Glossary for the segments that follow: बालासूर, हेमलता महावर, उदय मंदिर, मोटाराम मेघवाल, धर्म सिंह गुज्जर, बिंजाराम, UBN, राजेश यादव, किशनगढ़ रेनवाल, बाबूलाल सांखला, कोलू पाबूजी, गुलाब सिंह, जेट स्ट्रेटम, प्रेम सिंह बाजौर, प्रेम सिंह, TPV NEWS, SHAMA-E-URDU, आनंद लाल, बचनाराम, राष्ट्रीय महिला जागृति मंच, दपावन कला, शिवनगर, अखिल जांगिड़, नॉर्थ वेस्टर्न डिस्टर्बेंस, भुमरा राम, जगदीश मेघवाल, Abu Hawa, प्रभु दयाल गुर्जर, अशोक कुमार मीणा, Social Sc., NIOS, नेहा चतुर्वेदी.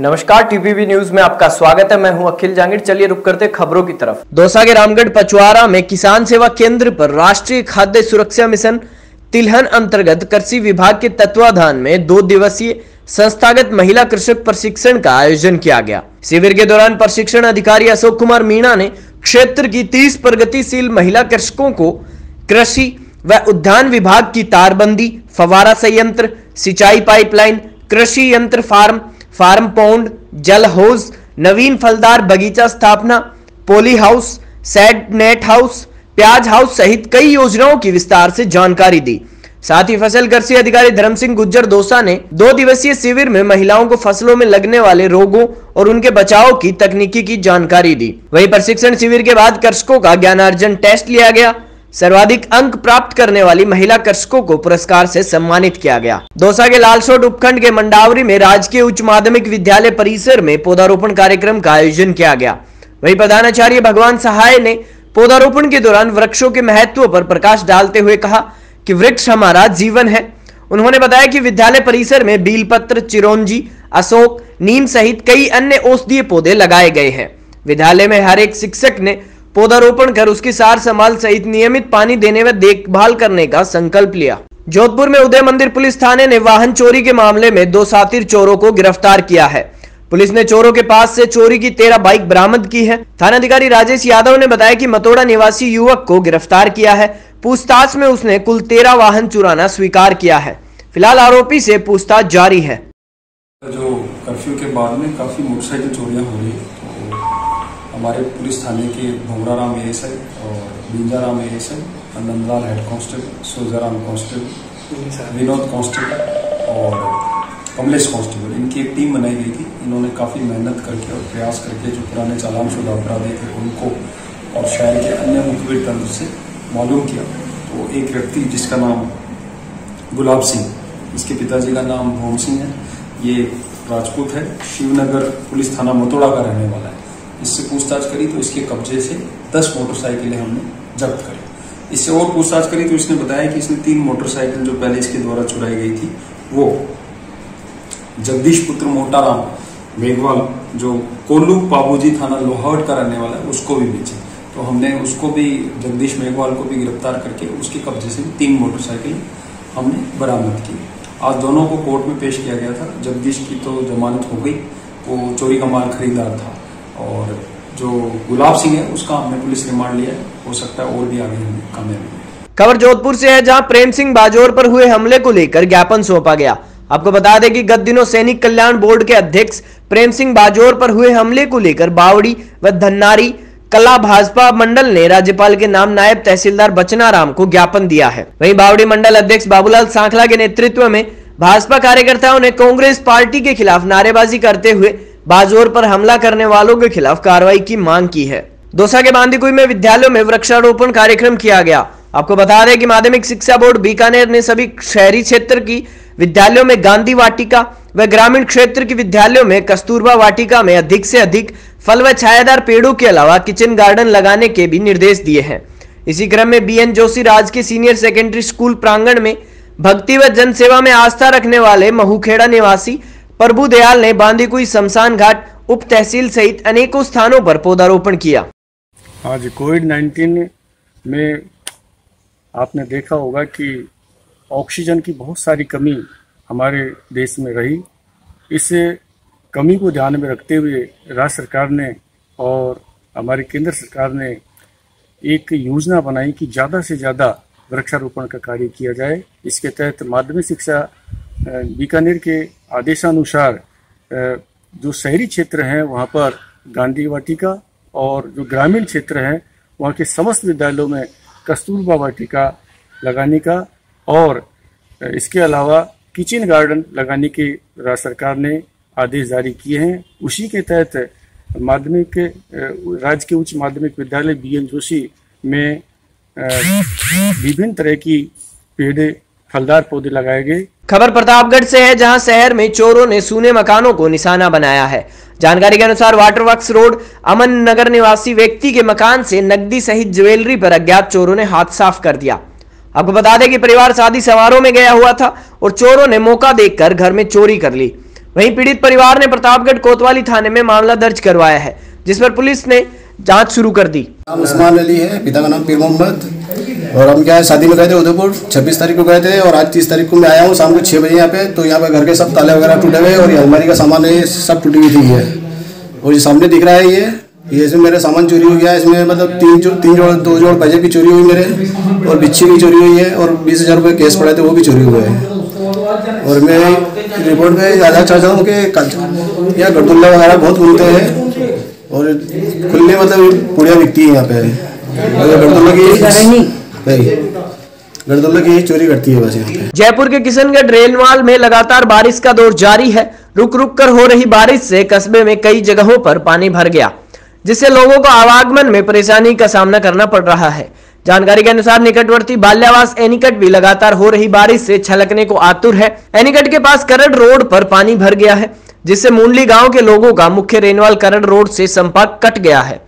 नमस्कार टीवीवी न्यूज में आपका स्वागत है। मैं हूं अखिल जांगिड़। चलिए रुक करते खबरों की तरफ। दौसा के रामगढ़ पचवारा में किसान सेवा केंद्र पर राष्ट्रीय खाद्य सुरक्षा मिशन तिलहन अंतर्गत कृषि विभाग के तत्वाधान में 2 दिवसीय संस्थागत महिला कृषक प्रशिक्षण का आयोजन किया गया। शिविर के दौरान प्रशिक्षण अधिकारी अशोक कुमार मीणा ने क्षेत्र की 30 प्रगतिशील महिला कृषकों को कृषि व उद्यान विभाग की तारबंदी, फवारा संयंत्र, सिंचाई पाइपलाइन, कृषि यंत्र फार्म, फार्म पौंड, जल हाउस, नवीन फलदार बगीचा स्थापना, poly house, shade net house, प्याज हाउस सहित कई योजनाओं की विस्तार से जानकारी दी। साथ ही फसल कृषि अधिकारी धर्म सिंह गुज्जर दौसा ने 2 दिवसीय शिविर में महिलाओं को फसलों में लगने वाले रोगों और उनके बचाव की तकनीकी की जानकारी दी। वहीं प्रशिक्षण शिविर के बाद कृषकों का ज्ञानार्जन टेस्ट लिया गया। सर्वाधिक अंक प्राप्त करने वाली महिला कृषकों को पुरस्कार से सम्मानित किया गया। दौसा के लालसोट उपखंड के मंडावरी में राजकीय उच्च माध्यमिक विद्यालय परिसर में पौधारोपण कार्यक्रम का आयोजन किया गया। वहीं प्रधानाचार्य भगवान सहाय ने पौधारोपण के दौरान वृक्षों के महत्व पर प्रकाश डालते हुए कहा कि वृक्ष हमारा जीवन है। उन्होंने बताया कि विद्यालय परिसर में बेलपत्र, चिरौंजी, अशोक, नीम सहित कई अन्य औषधीय पौधे लगाए गए हैं। विद्यालय में हर एक शिक्षक ने पौधारोपण कर उसकी सार संभाल सहित नियमित पानी देने व देखभाल करने का संकल्प लिया। जोधपुर में उदय मंदिर पुलिस थाने ने वाहन चोरी के मामले में 2 सातिर चोरों को गिरफ्तार किया है। पुलिस ने चोरों के पास से चोरी की 13 बाइक बरामद की है। थानाधिकारी राजेश यादव ने बताया कि मतोड़ा निवासी युवक को गिरफ्तार किया है। पूछताछ में उसने कुल 13 वाहन चुराना स्वीकार किया है। फिलहाल आरोपी से पूछताछ जारी है। जो कर्फ्यू के बाद में काफी मोटरसाइकिल चोरियां हो रही है तो हमारे पुलिस थाने के भुमरा राम एएसआई और बिंजाराम ASI, आनंद लाल head constable, सोलजाराम constable, Vinod constable और कमलेश कांस्टेबल, इनकी एक टीम बनाई गई थी। इन्होंने काफ़ी मेहनत करके और प्रयास करके जो पुराने चालानशुदा अपराधी थे उनको और शहर के अन्य मुखबिर तंत्र से मालूम किया। तो एक व्यक्ति जिसका नाम गुलाब सिंह, इसके पिताजी का नाम भोम सिंह है, ये राजपूत है, शिवनगर पुलिस थाना मोतोड़ा का रहने वाला है। इससे पूछताछ करी तो इसके कब्जे से 10 मोटरसाइकिलें हमने जब्त करी। इससे और पूछताछ करी तो इसने बताया कि इसने 3 मोटरसाइकिल जो पहले इसके द्वारा चुराई गई थी वो जगदीश पुत्र मोटाराम मेघवाल जो कोलू पाबूजी थाना लोहावट का रहने वाला है उसको भी बेचे। तो हमने उसको भी, जगदीश मेघवाल को भी गिरफ्तार करके उसके कब्जे से 3 मोटरसाइकिल हमने बरामद की। आज दोनों को कोर्ट में पेश किया गया था। जगदीश की तो जमानत हो गई, वो चोरी का माल खरीदार था, और जो गुलाब सिंह है उसका हमने पुलिस रिमांड लिया है। हो सकता है और भी आगे हमें कामयाबी। खबर जोधपुर से है जहाँ प्रेम सिंह बाजौर पर हुए हमले को लेकर ज्ञापन सौंपा गया। आपको बता दें कि गत दिनों सैनिक कल्याण बोर्ड के अध्यक्ष प्रेम सिंह बाजौर पर हुए हमले को लेकर बावड़ी व धन्नारी कला भाजपा मंडल ने राज्यपाल के नाम नायब तहसीलदार बचनाराम को ज्ञापन दिया है। वहीं बावड़ी मंडल अध्यक्ष बाबूलाल सांखला के नेतृत्व में भाजपा कार्यकर्ताओं ने कांग्रेस पार्टी के खिलाफ नारेबाजी करते हुए बाजौर पर हमला करने वालों के खिलाफ कार्रवाई की मांग की है। दौसा के बांदीकुई में विद्यालयों में वृक्षारोपण कार्यक्रम किया गया। आपको बता दें कि माध्यमिक शिक्षा बोर्ड बीकानेर ने सभी शहरी क्षेत्र की विद्यालयों में गांधी वाटिका व ग्रामीण क्षेत्र के विद्यालयों में कस्तूरबा वाटिका में अधिक से अधिक फल व छायादार पेड़ों के अलावा किचन गार्डन लगाने के भी निर्देश दिए हैं। इसी क्रम में बी.एन. जोशी राजकीय सीनियर सेकेंडरी स्कूल प्रांगण में भक्ति व जन सेवा में आस्था रखने वाले महूखेड़ा निवासी प्रभु दयाल ने बांदीकुई शमशान घाट उप तहसील सहित अनेकों स्थानों पर पौधारोपण किया। आज कोविड-19 में आपने देखा होगा कि ऑक्सीजन की बहुत सारी कमी हमारे देश में रही। इस कमी को ध्यान में रखते हुए राज्य सरकार ने और हमारी केंद्र सरकार ने एक योजना बनाई कि ज़्यादा से ज़्यादा वृक्षारोपण का कार्य किया जाए। इसके तहत माध्यमिक शिक्षा बीकानेर के आदेशानुसार जो शहरी क्षेत्र हैं वहाँ पर गांधी वाटिका और जो ग्रामीण क्षेत्र हैं वहाँ के समस्त विद्यालयों में कस्तूरबा वाटिका लगाने का और इसके अलावा किचन गार्डन लगाने के राज्य सरकार ने आदेश जारी किए हैं। उसी के तहत माध्यमिक राजकीय उच्च माध्यमिक विद्यालय बी.एन. जोशी में विभिन्न तरह की पेड़ फलदार पौधे लगाए गए। खबर प्रतापगढ़ से है जहां शहर में चोरों ने सूने मकानों को निशाना बनाया है। जानकारी के अनुसार water works road Aman Nagar निवासी व्यक्ति के मकान से नकदी सहित ज्वेलरी पर अज्ञात चोरों ने हाथ साफ कर दिया। आपको बता दें कि परिवार शादी समारोह में गया हुआ था और चोरों ने मौका देखकर घर में चोरी कर ली। वहीं पीड़ित परिवार ने प्रतापगढ़ कोतवाली थाने में मामला दर्ज करवाया है, जिस पर पुलिस ने जांच शुरू कर दी। नाम उस्मान अली है, पिता का नाम पीर मोहम्मद, और हम क्या है शादी में गए थे उदयपुर, 26 तारीख को गए थे और आज 30 तारीख को मैं आया हूँ शाम को 6 बजे यहाँ पे। तो यहाँ पे घर के सब ताले वगैरह टूटे हुए और अलमारी का सामान है सब टूटी हुई थी ये, और ये सामने दिख रहा है ये इसमें मेरा सामान चोरी हो गया। इसमें मतलब 3 जोड़ 2 जोड़ पैसे भी चोरी हुई मेरे, और बिच्छी भी चोरी हुई है, और 20,000 रुपये कैश पड़े थे वो भी चोरी हुए हैं। और मैं रिपोर्ट में ज़्यादा चाहता हूँ कि यहाँ गटुल्ला वगैरह बहुत घूमते हैं और खुले मतलब पूड़ियाँ बिकती है यहाँ पे, और गटुल्ला की चोरी करती है बस यहाँ पे। जयपुर के किशनगढ़ रेनवाल में लगातार बारिश का दौर जारी है। रुक रुक कर हो रही बारिश से कस्बे में कई जगहों पर पानी भर गया, जिससे लोगों को आवागमन में परेशानी का सामना करना पड़ रहा है। जानकारी के अनुसार निकटवर्ती बाल्यावास एनीकट भी लगातार हो रही बारिश से छलकने को आतुर है। एनीकट के पास करड़ रोड पर पानी भर गया है, जिससे मुंडली गांव के लोगों का मुख्य रेनवाल करड़ रोड से संपर्क कट गया है।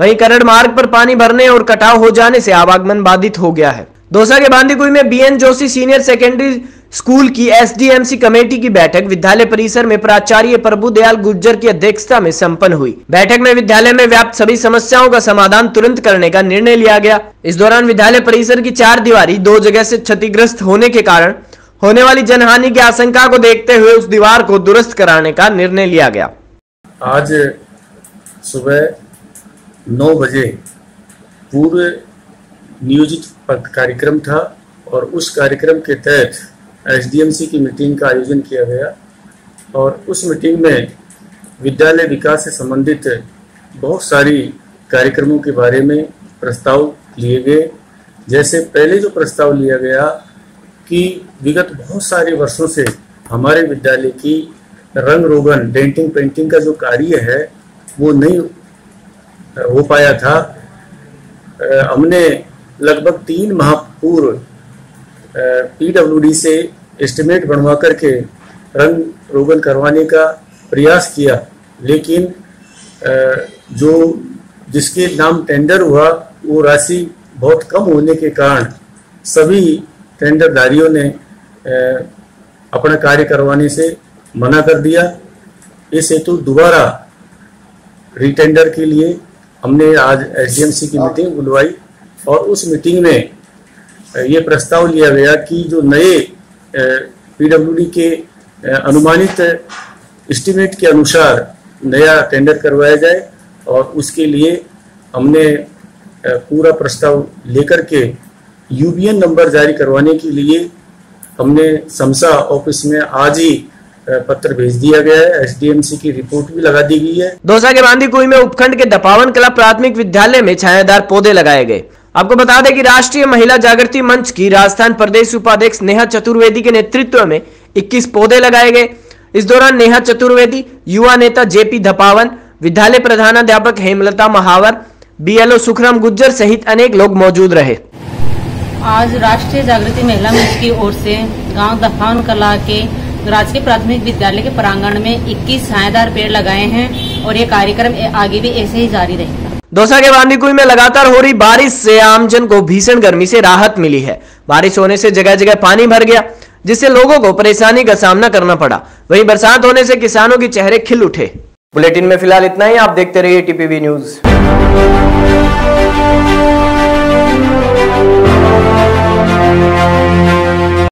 वहीं करड़ मार्ग पर पानी भरने और कटाव हो जाने से आवागमन बाधित हो गया है। दौसा के बांदीकुई में BN Joshi senior secondary school की SDMC कमेटी की बैठक विद्यालय परिसर में प्राचार्य प्रभु दयाल गुर्जर की अध्यक्षता में संपन्न हुई। बैठक में विद्यालय में व्याप्त सभी समस्याओं का समाधान तुरंत करने का निर्णय लिया गया। इस दौरान विद्यालय परिसर की 4 दीवारी 2 जगह से क्षतिग्रस्त होने के कारण होने वाली जनहानि की आशंका को देखते हुए उस दीवार को दुरुस्त कराने का निर्णय लिया गया। आज सुबह 9 बजे पूर्व नियोजित कार्यक्रम था और उस कार्यक्रम के तहत SDMC की मीटिंग का आयोजन किया गया, और उस मीटिंग में विद्यालय विकास से संबंधित बहुत सारी कार्यक्रमों के बारे में प्रस्ताव लिए गए। जैसे पहले जो प्रस्ताव लिया गया कि विगत बहुत सारे वर्षों से हमारे विद्यालय की रंग रोगन डेंटिंग पेंटिंग का जो कार्य है वो नहीं हो पाया था। हमने लगभग 3 माह पूर्व PWD से एस्टिमेट बनवा करके रंग रोगन करवाने का प्रयास किया, लेकिन जो जिसके नाम टेंडर हुआ वो राशि बहुत कम होने के कारण सभी टेंडरधारियों ने अपना कार्य करवाने से मना कर दिया। इस हेतु दोबारा रीटेंडर के लिए हमने आज SDMC की मीटिंग बुलवाई, और उस मीटिंग में ये प्रस्ताव लिया गया कि जो नए PWD के अनुमानित एस्टिमेट के अनुसार नया टेंडर करवाया जाए, और उसके लिए हमने पूरा प्रस्ताव लेकर के UBN नंबर जारी करवाने के लिए हमने समसा ऑफिस में आज ही पत्र भेज दिया गया है। SDMC की रिपोर्ट भी लगा दी गई है। दौसा के बांदीकुई में उपखंड के दपावन कला प्राथमिक विद्यालय में छायादार पौधे लगाए गए। आपको बता दें कि राष्ट्रीय महिला जागृति मंच की राजस्थान प्रदेश उपाध्यक्ष नेहा चतुर्वेदी के नेतृत्व में 21 पौधे लगाए गए। इस दौरान नेहा चतुर्वेदी, युवा नेता JP दपावन, विद्यालय प्रधानाध्यापक हेमलता महावर, BLO सुखराम गुज्जर सहित अनेक लोग मौजूद रहे। आज राष्ट्रीय जागृति महिला मंच की ओर से गाँव दपावन कला के राजकीय प्राथमिक विद्यालय के प्रांगण में 21 छायादार पेड़ लगाए हैं, और ये कार्यक्रम आगे भी ऐसे ही जारी रहेगा। दौसा के बांदीकुई में लगातार हो रही बारिश से आमजन को भीषण गर्मी से राहत मिली है। बारिश होने से जगह जगह पानी भर गया, जिससे लोगों को परेशानी का सामना करना पड़ा। वहीं बरसात होने से किसानों के चेहरे खिल उठे। बुलेटिन में फिलहाल इतना ही। आप देखते रहिए TPV न्यूज।